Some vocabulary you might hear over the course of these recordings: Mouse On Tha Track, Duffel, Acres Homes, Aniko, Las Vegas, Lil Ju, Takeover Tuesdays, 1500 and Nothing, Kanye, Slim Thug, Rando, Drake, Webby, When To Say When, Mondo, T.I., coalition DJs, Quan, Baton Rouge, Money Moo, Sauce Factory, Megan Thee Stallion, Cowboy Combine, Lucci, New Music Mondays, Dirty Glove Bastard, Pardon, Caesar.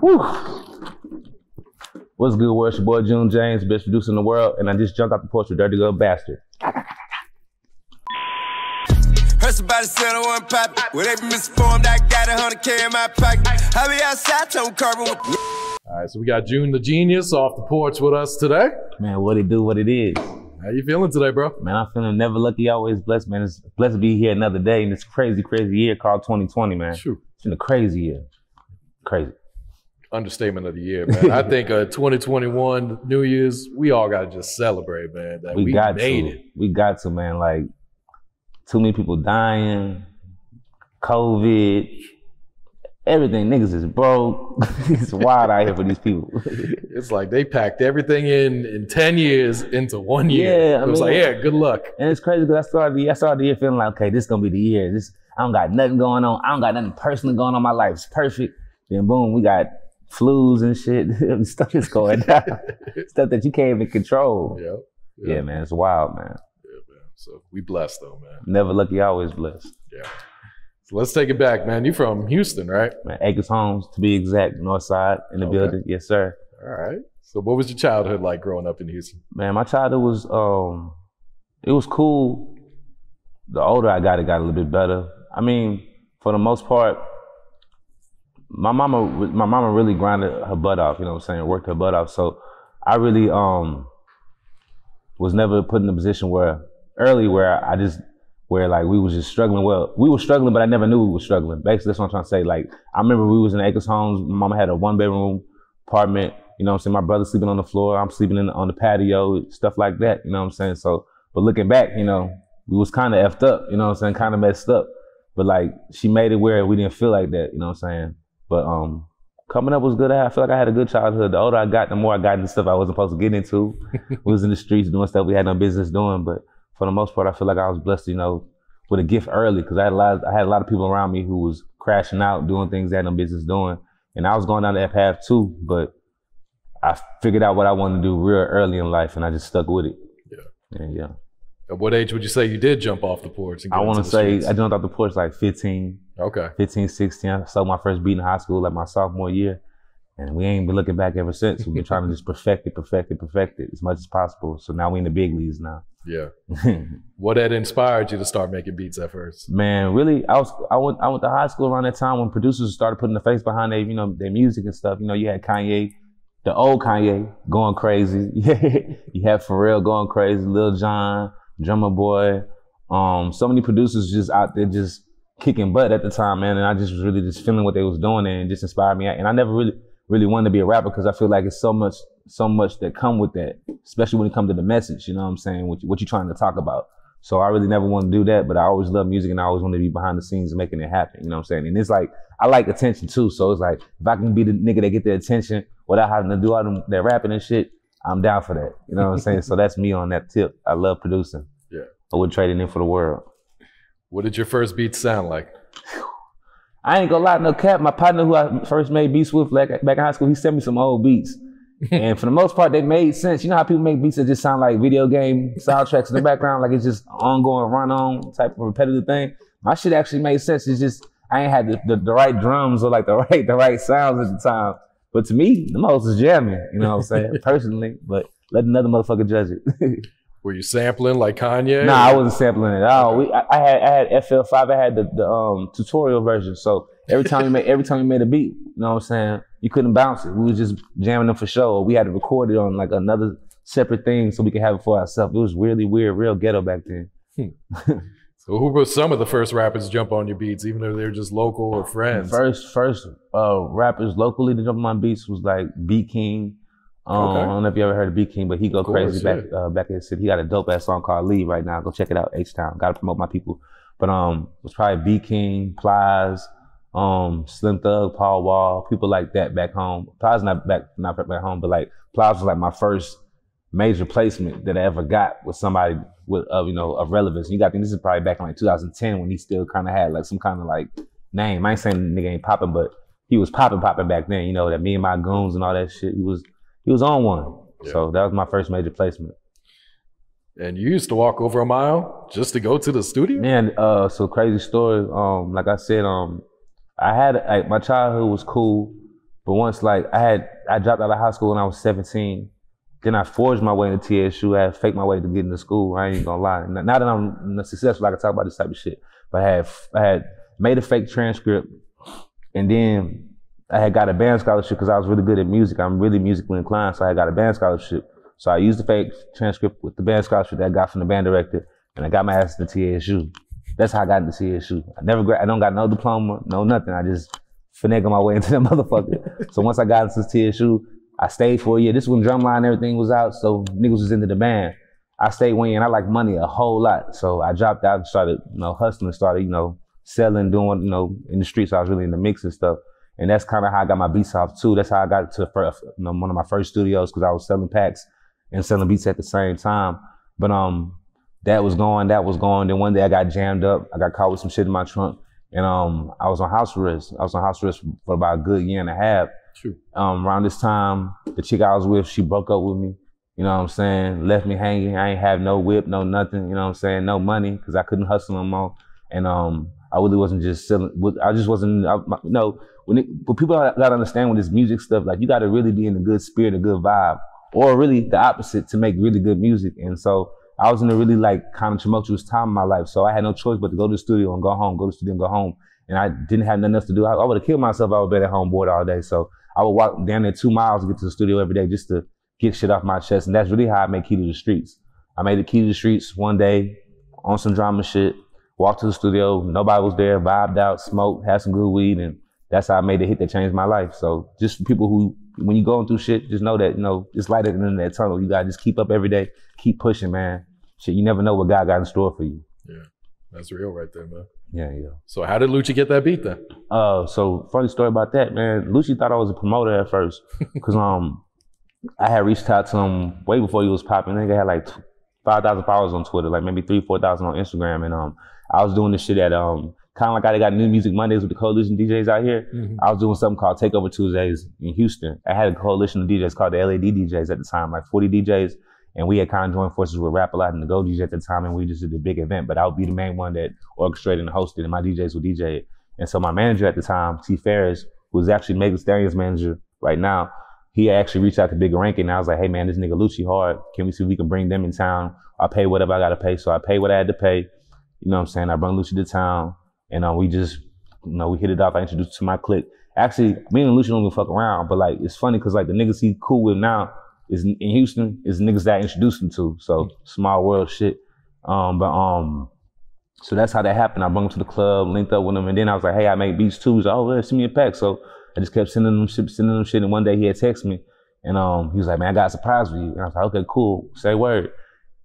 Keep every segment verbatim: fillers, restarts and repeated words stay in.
Whew. What's good, world? It's your boy June James, best producer in the world, and I just jumped out the porch with Dirty Glove Bastard. Heard somebody said I want to pop it. Well, they been misinformed. I got a hundred K in my pocket. I be outside, tone carbon with. All right, so we got June the Genius off the porch with us today. Man, what it do, what it is. How you feeling today, bro? Man, I'm feeling never lucky, always blessed, man. It's blessed to be here another day in this crazy, crazy year called twenty twenty, man. True. It's been a crazy year. Crazy. Understatement of the year, man. I think uh, twenty twenty-one, New Year's, we all got to just celebrate, man. That we, we got made to. It. We got to, man. Like, too many people dying, COVID, everything. Niggas is broke. It's wild out here for these people. It's like they packed everything in in ten years into one year. Yeah, I mean, it was like, yeah, good luck. And it's crazy because I started the, I started the year feeling like, okay, this is going to be the year. This, I don't got nothing going on. I don't got nothing personal going on. My life's perfect. Then boom, we got flus and shit. Stuff is going down. Stuff that you can't even control. Yep, yep. Yeah, man. It's wild, man. So we blessed though, man. Never lucky, always blessed. Yeah. So let's take it back, man. You from Houston, right? Man, Acres Homes, to be exact, north side in the okay. building. Yes, sir. All right. So what was your childhood like growing up in Houston? Man, my childhood was, um, it was cool. The older I got, it got a little bit better. I mean, for the most part, my mama, my mama really grinded her butt off, you know what I'm saying? Worked her butt off. So I really um, was never put in a position where, early where I just, where like we was just struggling. Well, we were struggling, but I never knew we were struggling. Basically, that's what I'm trying to say. Like, I remember we was in Acres Homes. My mama had a one bedroom apartment. You know what I'm saying? My brother sleeping on the floor. I'm sleeping in, on the patio, stuff like that. You know what I'm saying? So, but looking back, you know, we was kind of effed up. You know what I'm saying? Kind of messed up. But like, she made it where we didn't feel like that. You know what I'm saying? But um, coming up was good. I feel like I had a good childhood. The older I got, the more I got into stuff I wasn't supposed to get into. We was in the streets doing stuff we had no business doing, but for the most part, I feel like I was blessed, you know, with a gift early because I had a lot. Of, I had a lot of people around me who was crashing out, doing things they had no business doing, and I was going down that path too. But I figured out what I wanted to do real early in life, and I just stuck with it. Yeah, and yeah. At what age would you say you did jump off the porch? And get I want to say streets? I jumped off the porch like fifteen. Okay. fifteen, sixteen. I sold my first beat in high school, like my sophomore year, and we ain't been looking back ever since. We've been trying to just perfect it, perfect it, perfect it as much as possible. So now we in the big leagues now. Yeah. What had inspired you to start making beats at first? Man, really, I was I went I went to high school around that time when producers started putting the face behind their, you know, their music and stuff. You know, you had Kanye, the old Kanye going crazy. You had Pharrell going crazy, Lil John, Drummer Boy. Um, so many producers just out there just kicking butt at the time, man. And I just was really just feeling what they was doing and just inspired me. And I never really really wanted to be a rapper because I feel like it's so much so much that come with that, especially when it comes to the message, you know what I'm saying, what, what you're trying to talk about. So I really never want to do that, but I always love music and I always want to be behind the scenes and making it happen, you know what I'm saying? And it's like, I like attention too, so it's like, if I can be the nigga that get the attention without having to do all them, that rapping and shit, I'm down for that, you know what I'm saying? So that's me on that tip. I love producing. Yeah. I wouldn't trade it in for the world. What did your first beat sound like? I ain't gonna lie, no cap. My partner who I first made beats with back in high school, he sent me some old beats. And for the most part, they made sense. You know how people make beats that just sound like video game soundtracks in the background, like it's just ongoing run-on type of repetitive thing. My shit actually made sense. It's just I ain't had the, the, the right drums or like the right the right sounds at the time. But to me, the most is jamming. You know what I'm saying? Personally, but let another motherfucker judge it. Were you sampling like Kanye? Nah, I wasn't sampling at all. We, I, I had I had F L five. I had the, the um, tutorial version. So every time we made every time we made a beat, you know what I'm saying? You couldn't bounce it. We was just jamming them for show. We had to record it on like another separate thing so we could have it for ourselves. It was really weird, real ghetto back then. Hmm. So who were some of the first rappers to jump on your beats, even if they were just local or friends? The first first uh, rappers locally to jump on my beats was like B-King. Um, okay. I don't know if you ever heard of B-King, but he go course, crazy yeah. back uh, back in the city. He got a dope ass song called Leave right now. Go check it out, H-Town. Gotta promote my people. But um, it was probably B-King, Plies, Um, Slim Thug, Paul Wall, people like that back home. Plies not back, not back home, but like Plies was like my first major placement that I ever got with somebody with of uh, you know of relevance. And you got to think this is probably back in like two thousand ten when he still kind of had like some kind of like name. I ain't saying the nigga ain't popping, but he was popping, popping back then. You know that me and my goons and all that shit. He was he was on one. Yeah. So that was my first major placement. And you used to walk over a mile just to go to the studio? Man, uh, so crazy story. Um, like I said, um. I had, like, my childhood was cool, but once, like, I had, I dropped out of high school when I was seventeen. Then I forged my way into T S U. I had faked my way to getting to school. I ain't gonna lie. Now that I'm successful, I can talk about this type of shit. But I had, I had made a fake transcript, and then I had got a band scholarship because I was really good at music. I'm really musically inclined, so I had got a band scholarship. So I used the fake transcript with the band scholarship that I got from the band director, and I got my ass into T S U. That's how I got into T S U. I never, gra- I don't got no diploma, no nothing. I just finagled my way into that motherfucker. So once I got into T S U, I stayed for a year. This is when Drumline and everything was out, so niggas was into the band. I stayed one year, and I liked money a whole lot. So I dropped out and started, you know, hustling, started, you know, selling, doing, you know, in the streets. I was really in the mix and stuff. And that's kind of how I got my beats off too. That's how I got to first, you know, one of my first studios, because I was selling packs and selling beats at the same time. But um, that was going, that was going. Then one day I got jammed up. I got caught with some shit in my trunk, and um, I was on house arrest. I was on house arrest for about a good year and a half. True. Um, around this time, the chick I was with, she broke up with me. You know what I'm saying? Left me hanging. I ain't have no whip, no nothing. You know what I'm saying? No money, because I couldn't hustle no more. And um, I really wasn't just selling. I just wasn't. I, my, no. When it, but people gotta understand with this music stuff, like you gotta really be in a good spirit, a good vibe, or really the opposite to make really good music. And so I was in a really like kind of tumultuous time in my life. So I had no choice but to go to the studio and go home, go to the studio and go home. And I didn't have nothing else to do. I, I would have killed myself. I would have been at home bored all day. So I would walk down there two miles to get to the studio every day just to get shit off my chest. And that's really how I made Key to the Streets. I made the Key to the Streets one day on some drama shit, walked to the studio, nobody was there, vibed out, smoked, had some good weed, and that's how I made the hit that changed my life. So just for people who, when you're going through shit, just know that, you know, it's light at the end of that tunnel. You gotta just keep up every day, keep pushing, man. Shit, you never know what God got in store for you. Yeah, that's real right there, man. Yeah, yeah. So how did Lucci get that beat then? Uh, so funny story about that, man. Lucci thought I was a promoter at first, cause um, I had reached out to him way before he was popping. Nigga had like five thousand followers on Twitter, like maybe three, four thousand on Instagram. And um, I was doing this shit at, um. kind of like I got New Music Mondays with the coalition D Js out here. Mm-hmm. I was doing something called Takeover Tuesdays in Houston. I had a coalition of D Js called the L A D D Js at the time, like forty D Js. And we had kind of joined forces with Rap A Lot and the Go D J at the time, and we just did a big event, but I would be the main one that orchestrated and hosted, and my D Js would D J it. And so my manager at the time, T. Ferris, who is actually Megan Thee Stallion's manager right now, he actually reached out to Big Rankin, and I was like, hey man, this nigga Lucci hard. Can we see if we can bring them in town? I'll pay whatever I gotta pay. So I paid what I had to pay. You know what I'm saying? I brought Lucci to town. And uh, we just, you know, we hit it off. I introduced to my clique. Actually, me and Lucci don't give a fuck around, but like, it's funny because like the niggas he cool with now is in Houston is niggas that I introduced him to. So small world shit. Um, but um, so that's how that happened. I brought him to the club, linked up with him, and then I was like, hey, I make beats too. He's like, oh, yeah, send me a pack. So I just kept sending him shit, sending him shit. And one day he had texted me, and um, he was like, man, I got a surprise for you. And I was like, okay, cool, say word.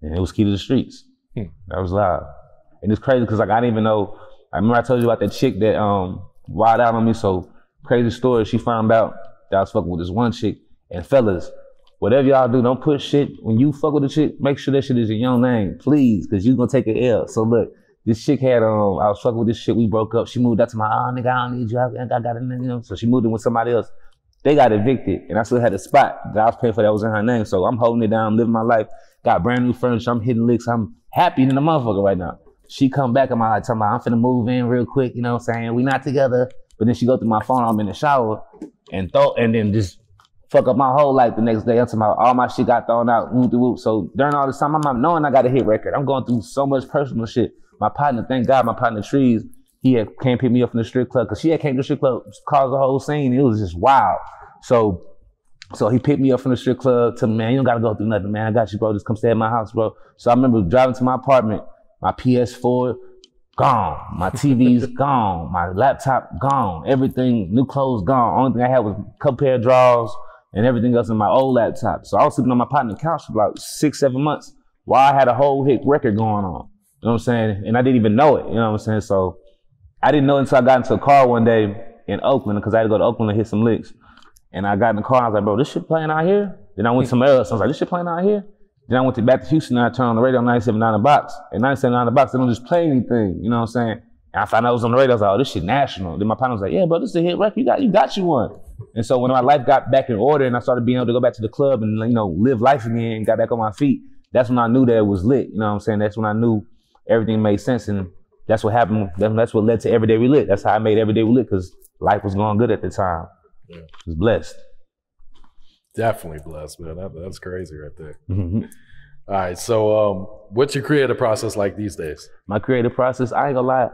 And it was Key to the Streets. Hmm. That was live. And it's crazy because like I didn't even know. I remember I told you about that chick that um wild out on me. So crazy story. She found out that I was fucking with this one chick. And fellas, whatever y'all do, don't put shit. When you fuck with a chick, make sure that shit is in your name, please, because you gonna take an L. So look, this chick had um I was fucking with this shit. We broke up. She moved out to my oh nigga, I don't need you. I, I got a nigga. You know? So she moved in with somebody else. They got evicted, and I still had a spot that I was paying for that was in her name. So I'm holding it down, I'm living my life. Got brand new furniture. I'm hitting licks. I'm happy than a motherfucker right now. She come back in my life talking about, I'm finna move in real quick, you know what I'm saying? We not together. But then she go through my phone, I'm in the shower, and throw, and then just fuck up my whole life the next day. I'm talking about all my shit got thrown out, whoop de whoop. So during all this time, I'm not knowing I got a hit record. I'm going through so much personal shit. My partner, thank God, my partner Trees, he had came pick me up from the strip club, because she had came to the strip club, caused the whole scene. It was just wild. So So he picked me up from the strip club, told me, man, you don't gotta go through nothing, man. I got you, bro. Just come stay at my house, bro. So I remember driving to my apartment, my P S four, gone. My T V's gone. My laptop, gone. Everything, new clothes, gone. Only thing I had was a couple pair of drawers and everything else in my old laptop. So I was sleeping on my partner's couch for about six, seven months while I had a whole hit record going on. You know what I'm saying? And I didn't even know it. You know what I'm saying? So I didn't know until I got into a car one day in Oakland, because I had to go to Oakland and hit some licks. And I got in the car and I was like, bro, this shit playing out here? Then I went somewhere else. I was like, this shit playing out here? Then I went to back to Houston and I turned on the radio on ninety-seven point nine The Box. And ninety-seven point nine The Box, they don't just play anything, you know what I'm saying? And I found out it was on the radio, I was like, oh, this shit national. Then my partner was like, yeah, bro, this is a hit record, you got you got you one. And so when my life got back in order and I started being able to go back to the club and, you know, live life again and got back on my feet, that's when I knew that it was lit, you know what I'm saying? That's when I knew everything made sense. And that's what happened. That's what led to Everyday We Lit. That's how I made Everyday We Lit, because life was going good at the time. Yeah. I was blessed. Definitely blessed, man. That, that's crazy right there. Mm-hmm. All right, so um, what's your creative process like these days? My creative process, I ain't gonna lie,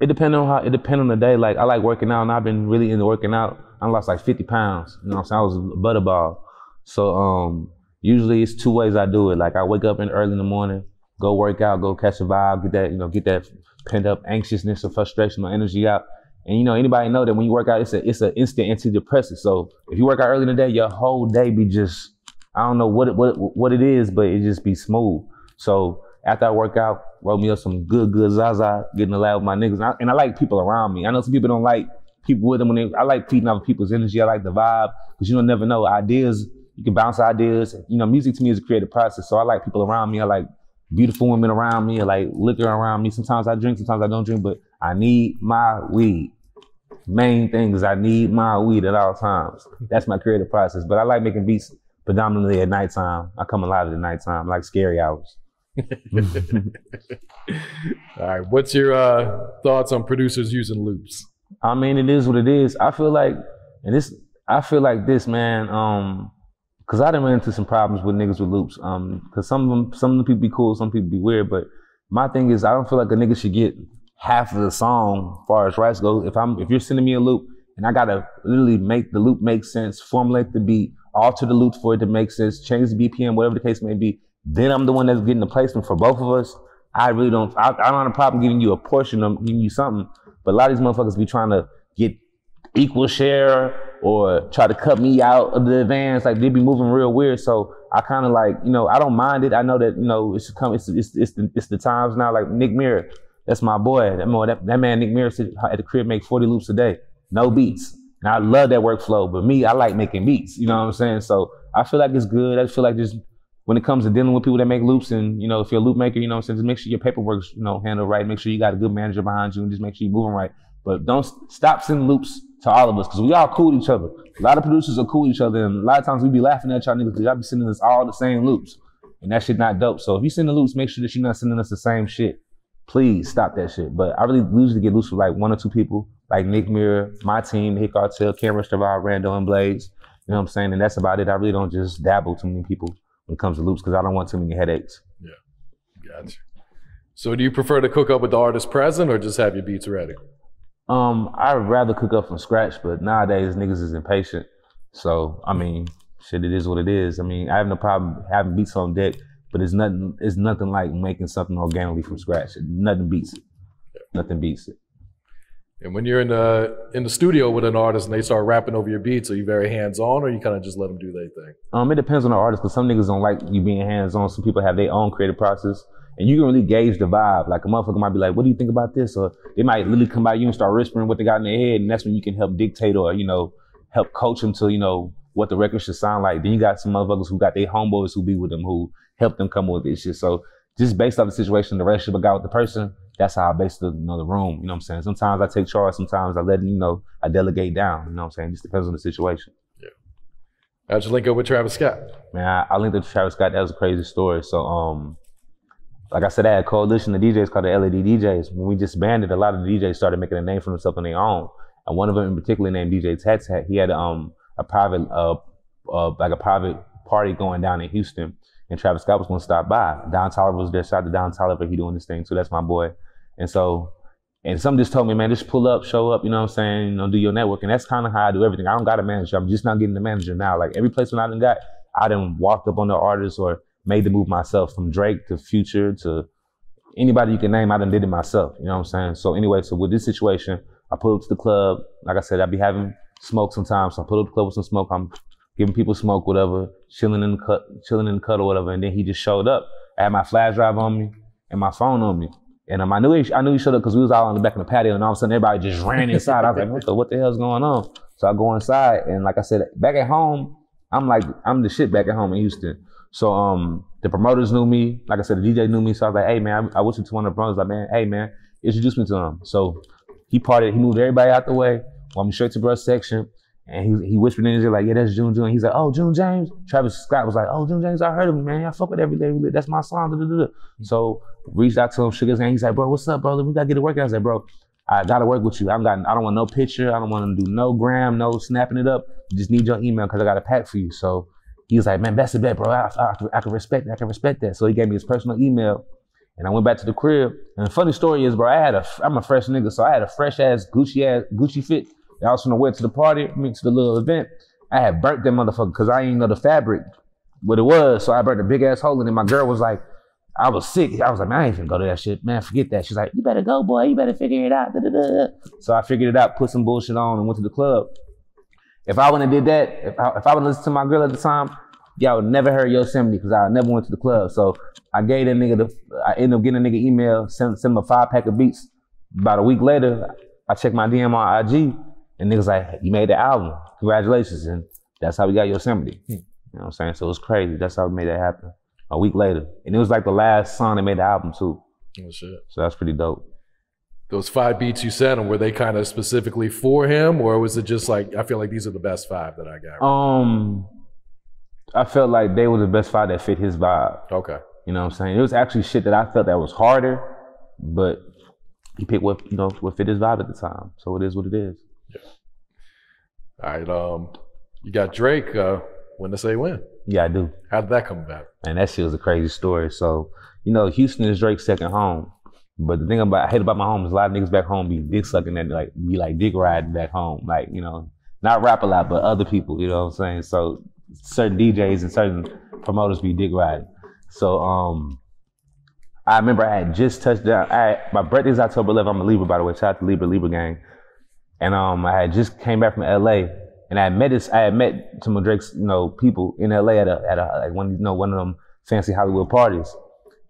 it depends on how, it depends on the day. Like, I like working out, and I've been really into working out. I lost like fifty pounds, you know what I'm saying? I was a butterball. So um, usually it's two ways I do it. Like, I wake up in early in the morning, go work out, go catch a vibe, get that, you know, get that pent up anxiousness or frustration or energy out. And you know, anybody know that when you work out, it's a, it's an instant antidepressant. So if you work out early in the day, your whole day be just, I don't know what it, what, what it is, but it just be smooth. So after I work out, roll me up some good, good Zaza, get in the lab with my niggas. And I, and I like people around me. I know some people don't like people with them. When they, I like feeding off people's energy. I like the vibe, because you don't never know. Ideas, you can bounce ideas. You know, music to me is a creative process. So I like people around me. I like beautiful women around me. I like liquor around me. Sometimes I drink, sometimes I don't drink, but I need my weed. Main thing is I need my weed at all times. That's my creative process. But I like making beats predominantly at nighttime. I come alive at nighttime, like scary hours. All right, what's your uh, thoughts on producers using loops? I mean, it is what it is. I feel like, and this, I feel like this, man, um, cause I done ran into some problems with niggas with loops. Um, cause some of them, some of the people be cool, some people be weird. But my thing is, I don't feel like a nigga should get half of the song as far as rights go. If I'm, if you're sending me a loop, and I gotta literally make the loop make sense, formulate the beat, alter the loop for it to make sense, change the B P M, whatever the case may be, then I'm the one that's getting the placement for both of us. I really don't, I, I don't have a problem giving you a portion of giving you something, but a lot of these motherfuckers be trying to get equal share or try to cut me out of the advance. Like, they be moving real weird. So I kind of like, you know, I don't mind it. I know that, you know, it's come, it's, it's, it's, the, it's the times now. Like Nick Mira, that's my boy. That, that, that man, Nick Mira, sit at the crib, make forty loops a day, no beats. And I love that workflow, but me, I like making beats, you know what I'm saying? So I feel like it's good. I feel like just when it comes to dealing with people that make loops, and, you know, if you're a loop maker, you know what I'm saying, just make sure your paperwork's, you know, handled right. Make sure you got a good manager behind you, and just make sure you're moving right. But don't stop sending loops to all of us, because we all cool with each other. A lot of producers are cool with each other, and a lot of times we be laughing at y'all niggas because y'all be sending us all the same loops, and that shit not dope. So if you send the loops, make sure that you're not sending us the same shit. Please stop that shit. But I really usually get loose with like one or two people, like Nick Mira, my team, Hit Cartel, Cameron Stravar, Rando, and Blades. You know what I'm saying? And that's about it. I really don't just dabble too many people when it comes to loops, because I don't want too many headaches. Yeah, gotcha. So do you prefer to cook up with the artist present, or just have your beats ready? Um, I'd rather cook up from scratch, but nowadays niggas is impatient. So, I mean, shit, it is what it is. I mean, I have no problem having beats on deck, but it's nothing, it's nothing like making something organically from scratch. Nothing beats it. Nothing beats it. And when you're in the in the studio with an artist and they start rapping over your beats, are you very hands-on, or you kind of just let them do their thing? Um, it depends on the artist, because some niggas don't like you being hands-on. Some people have their own creative process, and you can really gauge the vibe. Like, a motherfucker might be like, what do you think about this? Or they might literally come by you and start whispering what they got in their head, and that's when you can help dictate or, you know, help coach them to, you know, what the record should sound like. Then you got some motherfuckers who got their homeboys who be with them, who help them come up with this shit. So just based off the situation, the relationship I got with the person, that's how I basically know the room, you know what I'm saying? Sometimes I take charge, sometimes I let, you know, I delegate down, you know what I'm saying? Just depends on the situation. Yeah. How'd you link up with Travis Scott? Man, I, I linked up with Travis Scott. That was a crazy story. So, um, like I said, I had a coalition of D Js called the L A D D Js. When we disbanded, a lot of the D Js started making a name for themselves on their own. And one of them in particular named D J Tat-Tat, he had um, a private, uh, uh, like a private party going down in Houston, and Travis Scott was gonna stop by. Don Tolliver was there. Shout out to Don Tolliver, he doing this thing too, that's my boy. And so, and some just told me, man, just pull up, show up, you know what I'm saying, you know, do your network. And that's kind of how I do everything. I don't got a manager. I'm just not getting the manager now. Like, every placement I done got, I done walked up on the artists or made the move myself, from Drake to Future to anybody you can name, I done did it myself, you know what I'm saying? So anyway, so with this situation, I pull up to the club. Like I said, I be having smoke sometimes. So I pull up to the club with some smoke. I'm giving people smoke, whatever, chilling in the cut, chilling in the cut or whatever. And then he just showed up. I had my flash drive on me and my phone on me. And um, I knew he, I knew he showed up because we was out on the back of the patio, and all of a sudden everybody just ran inside. I was like, what the, what the hell's going on? So I go inside, and like I said, back at home, I'm like, I'm the shit back at home in Houston. So um, the promoters knew me. Like I said, the D J knew me. So I was like, hey man, I, I went to one of the promoters. Like, man, hey man, introduce me to him. So he parted, he moved everybody out the way. Well, I'm straight to brush section. And he, he whispered in his ear like, yeah, that's June June. He's like, oh, June James. Travis Scott was like, oh, June James, I heard of him, man. I fuck with Everyday We Lit. That's my song. Da, da, da, da. So reached out to him, shook his hand. He's like, bro, what's up, brother? We got to get to work. I was like, bro, I got to work with you. I'm gotten, I don't want no picture. I don't want to do no gram, no snapping it up. Just need your email because I got a pack for you. So he was like, man, that's the bet, bro. I, I, I can respect that. I can respect that. So he gave me his personal email. And I went back to the crib. And the funny story is, bro, I had a, I'm a fresh nigga, so I had a fresh ass Gucci ass Gucci fit. I was on the way to the party, I mean, to the little event. I had burnt that motherfucker because I didn't know the fabric, what it was. So I burnt a big ass hole. And then my girl was like, I was sick. I was like, man, I ain't finna go to that shit. Man, forget that. She's like, you better go, boy. You better figure it out. Da, da, da. So I figured it out, put some bullshit on, and went to the club. If I wouldn't have did that, if I, if I wouldn't listen to my girl at the time, y'all would never heard Yosemite because I never went to the club. So I gave that nigga the, I ended up getting a nigga email, sent, sent him a five pack of beats. About a week later, I checked my D M on I G and niggas like, you made the album, congratulations. And that's how we got Yosemite. You know what I'm saying? So it was crazy, that's how we made that happen. A week later. And it was like the last song that made the album too. Oh shit. So that's pretty dope. Those five beats you sent him, were they kind of specifically for him, or was it just like, I feel like these are the best five that I got? Right um, now. I felt like they were the best five that fit his vibe. Okay. You know what I'm saying? It was actually shit that I felt that was harder, but he picked what, you know, what fit his vibe at the time. So it is what it is. Yeah. All right. Um, you got Drake, uh, When To Say When. Yeah, I do. How did that come about? And that shit was a crazy story. So, you know, Houston is Drake's second home. But the thing about I hate about my home is a lot of niggas back home be dick sucking and like be like dick riding back home. Like, you know, not rap a lot, but other people, you know what I'm saying? So certain D Js and certain promoters be dick riding. So um I remember I had just touched down. I my birthday's October eleventh, I'm a Libra, by the way. Shout out to Libra, Libra gang. And um I had just came back from L A and I had met this I had met some of Drake's, you know, people in L A at a at a like one, you know, one of them fancy Hollywood parties.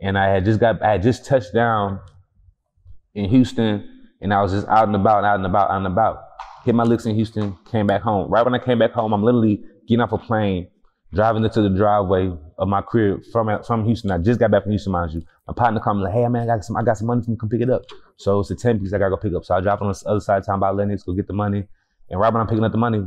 And I had just got I had just touched down in Houston, and I was just out and about, out and about, out and about. Hit my licks in Houston, came back home. Right when I came back home, I'm literally getting off a plane, driving into the driveway of my crib from, from Houston. I just got back from Houston, mind you. My partner called me like, hey, man, I got some, I got some money for you, come pick it up. So it's a ten piece I gotta go pick up. So I drive on the other side of town by Lennox, go get the money. And right when I'm picking up the money,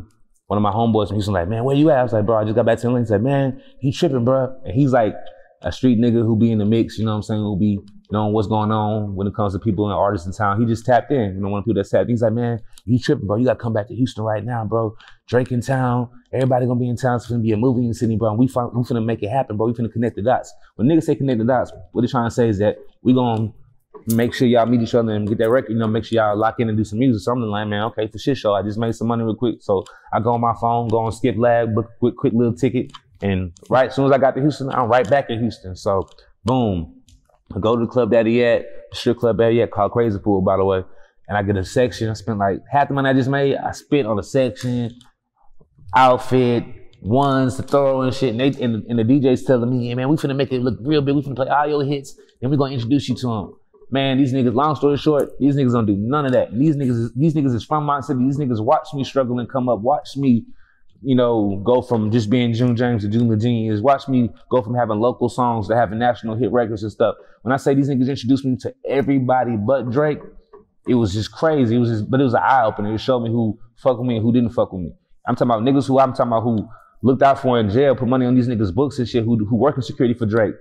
one of my homeboys from Houston like, man, where you at? I was like, bro, I just got back to Lennox. He said, man, he tripping, bro. And he's like a street nigga who be in the mix, you know what I'm saying, who be knowing what's going on when it comes to people and artists in town. He just tapped in. You know, one of the people that tapped, he's like, man, you tripping, bro. You got to come back to Houston right now, bro. Drake in town. Everybody going to be in town. It's going to be a movie in the city, bro. And we finna make it happen, bro. We finna connect the dots. When niggas say connect the dots, what they're trying to say is that we going to make sure y'all meet each other and get that record. You know, make sure y'all lock in and do some music. So I'm like, man, okay, for shit show. I just made some money real quick. So I go on my phone, go on Skip Lab, book a quick, quick little ticket. And right as soon as I got to Houston, I'm right back in Houston. So boom. I go to the club that he at, the strip club that he at, called Crazy Pool, by the way. And I get a section. I spent like half the money I just made, I spent on a section, outfit, ones to throw and shit. And, they, and, and the D J's telling me, hey, man, we finna make it look real big. We finna play all your hits, and we gonna introduce you to them. Man, these niggas, long story short, these niggas don't do none of that. And these niggas, these niggas is from my city. These niggas watch me struggle and come up, watch me, you know, go from just being June James to June the Genius. Watch me go from having local songs to having national hit records and stuff. When I say these niggas introduced me to everybody but Drake, it was just crazy. It was just, but it was an eye-opener. It showed me who fuck with me and who didn't fuck with me. I'm talking about niggas who I'm talking about who looked out for in jail, put money on these niggas' books and shit, who, who work in security for Drake.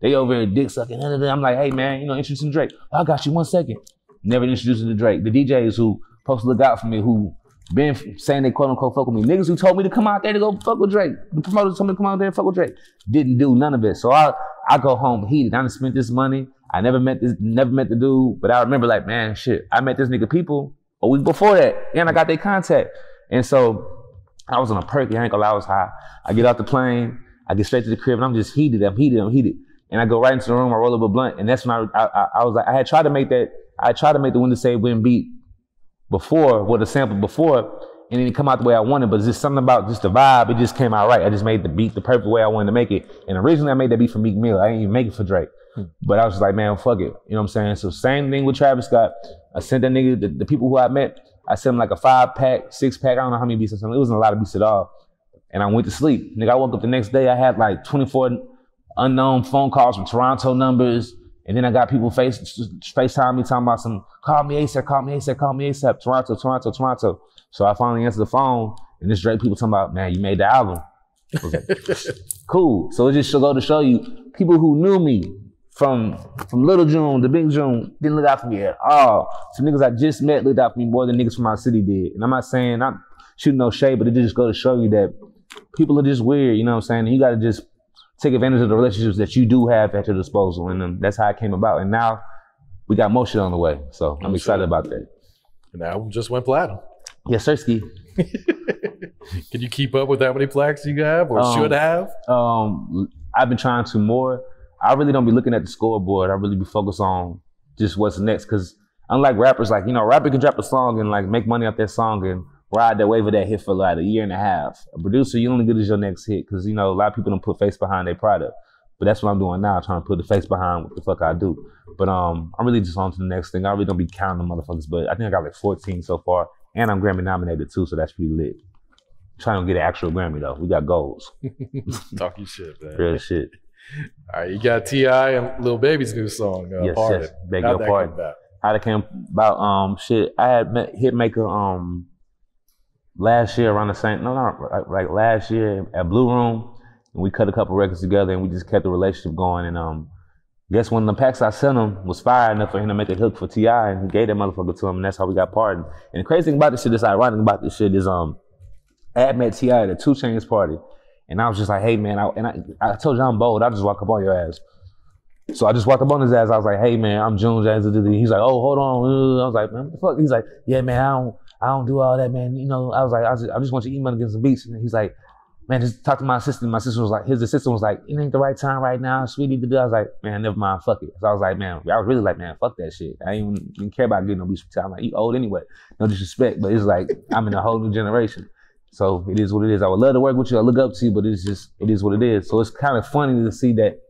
They over here dick sucking. I'm like, hey, man, you know, introduce him to Drake. I got you one second. Never introduced him to Drake. The D Js who supposed to look out for me, who been saying they quote unquote fuck with me. Niggas who told me to come out there to go fuck with Drake. The promoters told me to come out there and fuck with Drake. Didn't do none of it. So I I go home heated. I done spent this money. I never met this, never met the dude, but I remember like, man, shit, I met this nigga people a week before that. And I got their contact. And so I was on a perky, I ain't gonna lie, I was high. I get off the plane, I get straight to the crib, and I'm just heated, I'm heated, I'm heated. And I go right into the room, I roll up a blunt, and that's when I I, I, I was like, I had tried to make that, I tried to make the When To Say When beat before, with a sample before, and it didn't come out the way I wanted, but it's just something about just the vibe, it just came out right. I just made the beat the perfect way I wanted to make it. And originally I made that beat for Meek Mill. I didn't even make it for Drake. Hmm. But I was just like, man, fuck it. You know what I'm saying? So same thing with Travis Scott. I sent that nigga, the, the people who I met, I sent them like a five pack, six pack, I don't know how many beats or something. It wasn't a lot of beats at all. And I went to sleep. Nigga, I woke up the next day, I had like twenty-four unknown phone calls from Toronto numbers. And then I got people face FaceTime me talking about some, call me ASAP, call me ASAP, call me ASAP, Toronto, Toronto, Toronto. So I finally answered the phone And this Drake people talking about, man, you made the album. I was like, cool. So it just should go to show you, people who knew me from from Little June to Big June didn't look out for me at all. Some niggas I just met looked out for me more than niggas from my city did. And I'm not saying I'm shooting no shade, but it just go to show you that people are just weird, you know what I'm saying? And you gotta just take advantage of the relationships that you do have at your disposal. And um, that's how it came about. And now we got more shit on the way. So I'm, I'm excited sure. about that. And the album just went platinum. Yes, sir, Ski. Can you keep up with how many plaques you have or um, should have? Um, I've been trying to more. I really don't be looking at the scoreboard. I really be focused on just what's next. Cause unlike rappers, like, you know, a rapper can drop a song and like make money off that song and ride that wave of that hit for like a year and a half. A producer, you only good as your next hit. Cause you know, a lot of people don't put face behind their product. But that's what I'm doing now, trying to put the face behind what the fuck I do. But um, I'm really just on to the next thing. I really don't be counting the motherfuckers, but I think I got like fourteen so far. And I'm Grammy nominated too, so that's pretty lit. I'm trying to get an actual Grammy though. We got goals. Talking shit, man. Real shit. All right, you got T I and Lil Baby's new song, uh, yes, Pardon. Yes, beg your pardon. How that came about? Um, shit, I had met Hitmaker um last year around the same. No, no, like last year at Blue Room, and we cut a couple records together, and we just kept the relationship going. And um, guess one of the packs I sent him was fire enough for him to make a hook for T I, and he gave that motherfucker to him, and that's how we got Pardon. And the crazy thing about this shit, that's ironic about this shit is um, I met T I at a Two Chainz party. And I was just like, hey, man, I, and I, I told you I'm bold. I just walk up on your ass. So I just walked up on his ass. I was like, hey, man, I'm June James. He's like, oh, hold on. I was like, man, what the fuck? He's like, yeah, man, I don't, I don't do all that, man. You know, I was like, I just, I just want you to email against the beats. And he's like, man, just talk to my assistant. My sister was like, his assistant was like, it ain't the right time right now, sweetie. I was like, man, never mind, fuck it. So I was like, man, I was really like, man, fuck that shit. I didn't even, even care about getting no beats for time. Like, you old anyway. No disrespect, but it's like, I'm in a whole new generation. So it is what it is. I would love to work with you. I look up to you, but it's just, it is what it is. So it's kind of funny to see that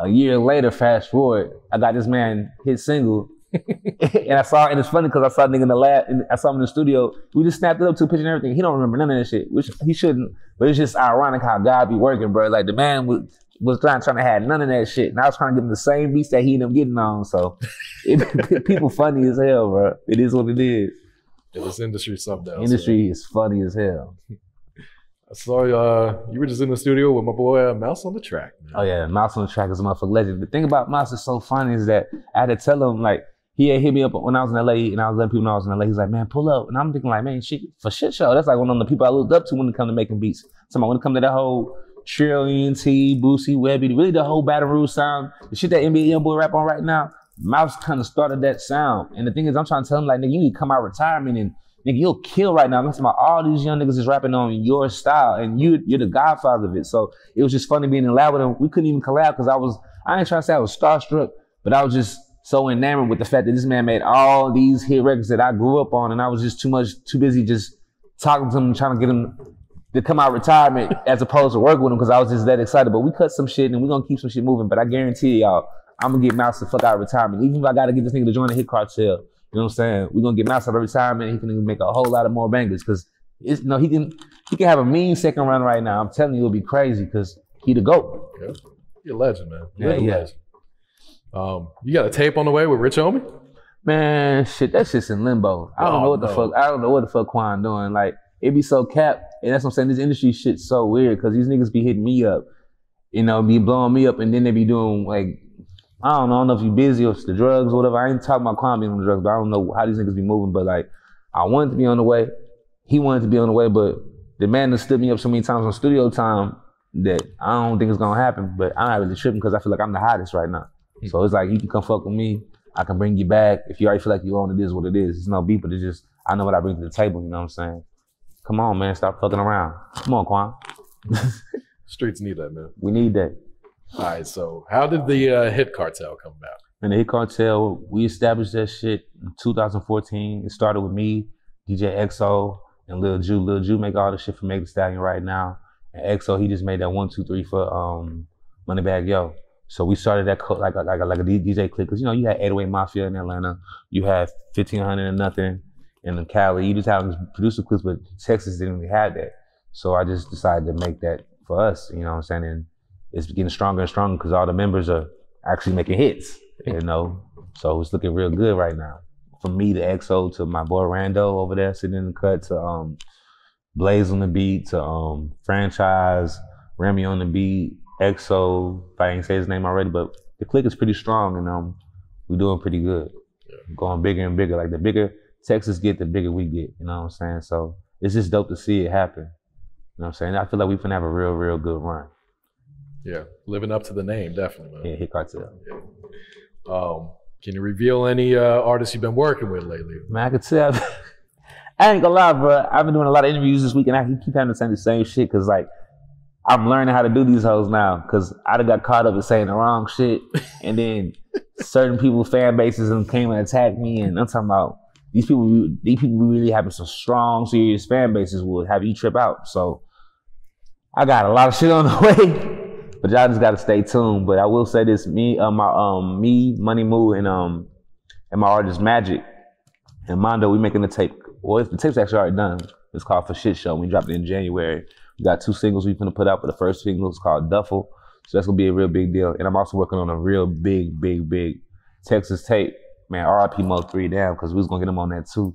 a year later, fast forward, I got this man hit single. And I saw, and it's funny because I saw a nigga in the lab, and I saw him in the studio. We just snapped it up to a picture and everything. He don't remember none of that shit, which he shouldn't. But it's just ironic how God be working, bro. Like the man was, was trying, trying to have none of that shit. And I was trying to give him the same beats that he ended up getting on. So it, people funny as hell, bro. It is what it is. Yeah, this industry something else. Industry right? is funny as hell. I saw uh, you were just in the studio with my boy uh, Mouse on the Track. Man. Oh yeah, Mouse on the Track is a motherfucking legend. The thing about Mouse is so funny is that I had to tell him, like, he had hit me up when I was in L A and I was letting people know I was in L A. He's like, man, pull up. And I'm thinking like, man, shit, For Shit Show. That's like one of the people I looked up to when it come to making beats. So when it come to that whole Trillion, T, Boosie, Webby, really the whole Baton Rouge sound, the shit that N B A Young Boy rap on right now, Mouse kind of started that sound. And the thing is, I'm trying to tell him, like, nigga, you need to come out of retirement and, nigga, you'll kill right now. I'm talking about all these young niggas is rapping on your style and you, you're the godfather of it. So it was just funny being in lab with him. We couldn't even collab because I was, I ain't trying to say I was starstruck, but I was just so enamored with the fact that this man made all these hit records that I grew up on. And I was just too much, too busy just talking to him and trying to get him to come out of retirement as opposed to work with him because I was just that excited. But we cut some shit and we're going to keep some shit moving. But I guarantee y'all, I'm gonna get Mouse the fuck out of retirement. Even if I gotta get this nigga to join the Hit Cartel, you know what I'm saying? We're gonna get Mouse out of retirement. He can make a whole lot of more bangers because it's no, he can he can have a mean second run right now. I'm telling you, it'll be crazy because he the GOAT. Yeah. You're a legend, man. You're yeah, yeah. Legend. Um, you got a tape on the way with Rich Homie? Man, shit, that shit's in limbo. I don't oh, know what the no. fuck. I don't know what the fuck Quan doing. Like it be so capped, and that's what I'm saying. This industry shit's so weird because these niggas be hitting me up, you know, be blowing me up, and then they be doing like. I don't know, I don't know if you busy or it's the drugs or whatever. I ain't talking about Quan being on the drugs, but I don't know how these niggas be moving. But like, I wanted to be on the way. He wanted to be on the way, but the man that stood me up so many times on studio time that I don't think it's gonna happen. But I'm not really tripping because I feel like I'm the hottest right now. Mm-hmm. So it's like, you can come fuck with me. I can bring you back. If you already feel like you own it, is what it is. It's no beef, but it's just, I know what I bring to the table, you know what I'm saying? Come on, man, stop fucking around. Come on, Quan. Streets need that, man. We need that. All right, so how did the uh, Hit Cartel come about? And the Hit Cartel, we established that shit in two thousand fourteen. It started with me, D J X O, and Lil Ju. Lil Ju make all the shit for Meg Thee Stallion right now. And X O, he just made that one, two, three for um, Moneybag Yo. So we started that co like, a, like, a, like a D J clique. Because, you know, you had eight oh eight Mafia in Atlanta. You had fifteen hundred and nothing in Cali. You just had producer cliques, but Texas didn't really have that. So I just decided to make that for us, you know what I'm saying? And it's getting stronger and stronger because all the members are actually making hits, you know? So it's looking real good right now. From me to X O to my boy Rando over there sitting in the cut to um, Blaze on the beat to um, Franchise, Remy on the beat, X O, if I ain't say his name already, but the clique is pretty strong and um, we're doing pretty good. Yeah. Going bigger and bigger. Like the bigger Texas get, the bigger we get, you know what I'm saying? So it's just dope to see it happen. You know what I'm saying? I feel like we finna have a real, real good run. Yeah, living up to the name, definitely, man. Yeah, Hit Cartel. Yeah. Um, can you reveal any uh, artists you've been working with lately? Man, I could tell. I ain't gonna lie, bro. I've been doing a lot of interviews this week, and I keep having to say the same shit because, like, I'm learning how to do these hoes now because I done got caught up in saying the wrong shit, and then certain people, fan bases, and came and attacked me, and I'm talking about these people. These people really having some strong, serious fan bases will have you trip out. So I got a lot of shit on the way. But y'all just gotta stay tuned. But I will say this: me, uh, my, um, me, Money Moo, and um, and my artist Magic and Mondo, we making the tape. Well, the tape's actually already done. It's called For Shit Show. We dropped it in January. We got two singles we finna put out. But the first single is called Duffel, so that's gonna be a real big deal. And I'm also working on a real big, big, big Texas tape. Man, R I P Mo three down because we was gonna get him on that too.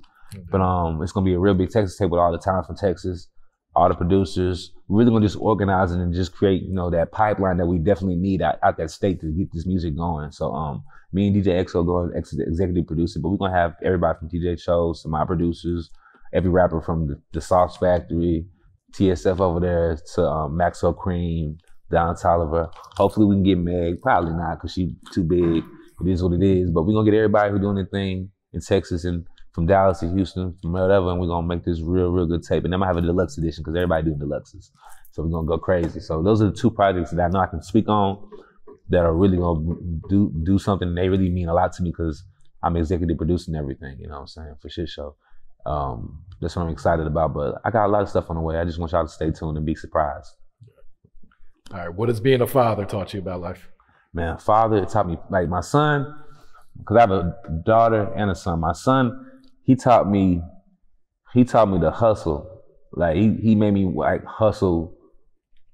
But um, it's gonna be a real big Texas tape with all the time from Texas. All the producers, we're really gonna just organize it and just create, you know, that pipeline that we definitely need out, out that state to get this music going. So um, me and D J X O going ex executive producer, but we're gonna have everybody from D J X O, some of my producers, every rapper from the, the Sauce Factory, T S F over there, to um, Maxwell Cream, Don Tolliver. Hopefully we can get Meg, probably not, cause she's too big. It is what it is, but we're gonna get everybody who's doing their thing in Texas and from Dallas to Houston, from whatever, and we're gonna make this real, real good tape. And then I'm gonna have a deluxe edition because everybody doing deluxes. So we're gonna go crazy. So those are the two projects that I know I can speak on that are really gonna do do something. And they really mean a lot to me because I'm executive producing everything, you know what I'm saying, For Shit Show. Um, that's what I'm excited about. But I got a lot of stuff on the way. I just want y'all to stay tuned and be surprised. All right, what has being a father taught you about life? Man, father, it taught me, like my son, because I have a daughter and a son. My son, He taught me, he taught me to hustle. Like he, he made me like hustle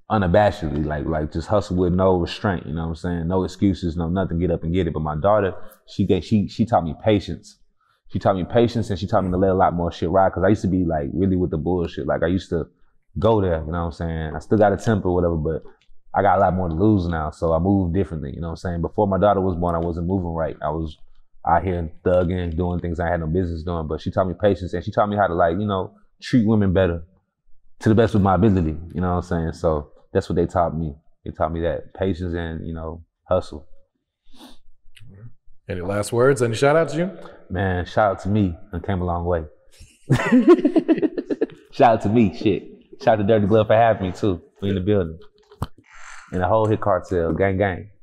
unabashedly, like like just hustle with no restraint. You know what I'm saying? No excuses, no nothing. Get up and get it. But my daughter, she gave, she she taught me patience. She taught me patience, and she taught me to let a lot more shit ride. Cause I used to be like really with the bullshit. Like I used to go there. You know what I'm saying? I still got a temper, or whatever, but I got a lot more to lose now. So I move differently. You know what I'm saying? Before my daughter was born, I wasn't moving right. I was out here thugging, doing things I had no business doing, but she taught me patience and she taught me how to, like, you know, treat women better to the best of my ability, you know what I'm saying? So that's what they taught me. They taught me that, patience and, you know, hustle. Any last words? Any shout out to you? Man, shout out to me. I came a long way. Shout out to me, shit. Shout out to Dirty Glove for having me too. We in the building. And the whole Hit Cartel, gang gang.